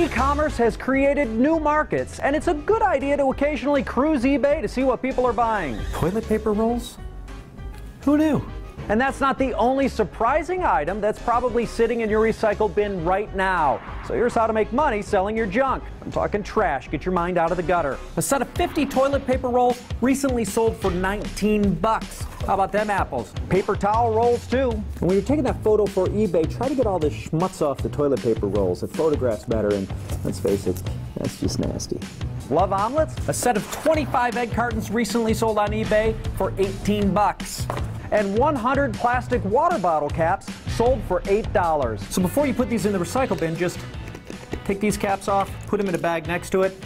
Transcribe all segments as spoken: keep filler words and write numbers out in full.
E-commerce has created new markets, and it's a good idea to occasionally cruise eBay to see what people are buying. Toilet paper rolls? Who knew? And that's not the only surprising item that's probably sitting in your recycle bin right now. So here's how to make money selling your junk. I'm talking trash. Get your mind out of the gutter. A set of fifty toilet paper rolls recently sold for nineteen bucks. How about them apples? Paper towel rolls too. And when you're taking that photo for eBay, try to get all the schmutz off the toilet paper rolls. The photographs matter, and let's face it, that's just nasty. Love omelets? A set of twenty-five egg cartons recently sold on eBay for eighteen bucks. And one hundred plastic water bottle caps sold for eight dollars. So before you put these in the recycle bin, just take these caps off, put them in a bag next to it.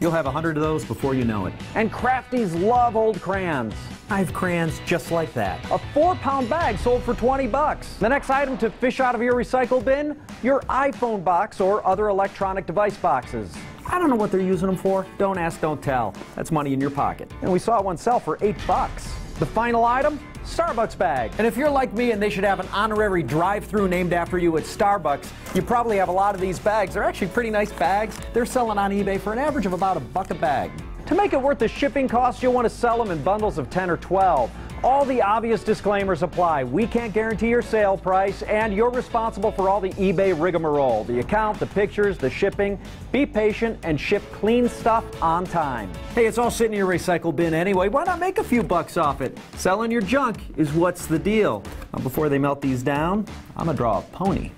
You'll have one hundred of those before you know it. And crafties love old crayons. I have crayons just like that. A four-pound bag sold for twenty bucks. The next item to fish out of your recycle bin, your iPhone box or other electronic device boxes. I don't know what they're using them for. Don't ask, don't tell. That's money in your pocket. And we saw one sell for eight bucks. The final item, Starbucks bag. And if you're like me and they should have an honorary drive-thru named after you at Starbucks, you probably have a lot of these bags. They're actually pretty nice bags. They're selling on eBay for an average of about a buck a bag. To make it worth the shipping cost, you'll want to sell them in bundles of ten or twelve. All the obvious disclaimers apply. We can't guarantee your sale price, and you're responsible for all the eBay rigmarole, the account, the pictures, the shipping. Be patient and ship clean stuff on time. Hey, it's all sitting in your recycle bin anyway. Why not make a few bucks off it? Selling your junk is what's the deal. Now, before they melt these down, I'm gonna draw a pony.